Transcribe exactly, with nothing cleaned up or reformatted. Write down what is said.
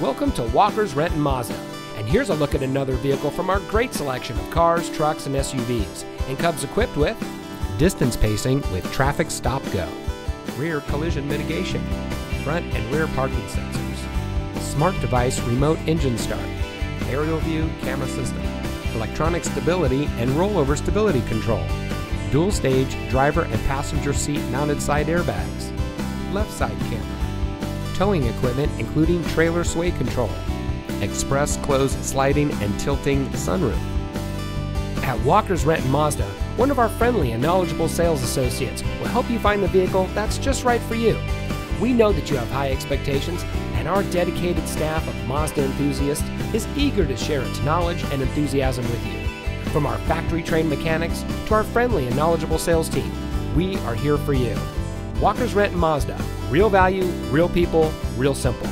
Welcome to Walker's Renton Mazda, and here's a look at another vehicle from our great selection of cars, trucks, and S U Vs, and comes equipped with distance pacing with traffic stop-go, rear collision mitigation, front and rear parking sensors, smart device remote engine start, aerial view camera system, electronic stability and rollover stability control, dual stage driver and passenger seat mounted side airbags, left side camera, towing equipment including trailer sway control, express close sliding and tilting sunroof. At Walker's Renton Mazda, one of our friendly and knowledgeable sales associates will help you find the vehicle that's just right for you. We know that you have high expectations, and our dedicated staff of Mazda enthusiasts is eager to share its knowledge and enthusiasm with you. From our factory-trained mechanics to our friendly and knowledgeable sales team, we are here for you. Walker's Renton Mazda. Real value, real people, real simple.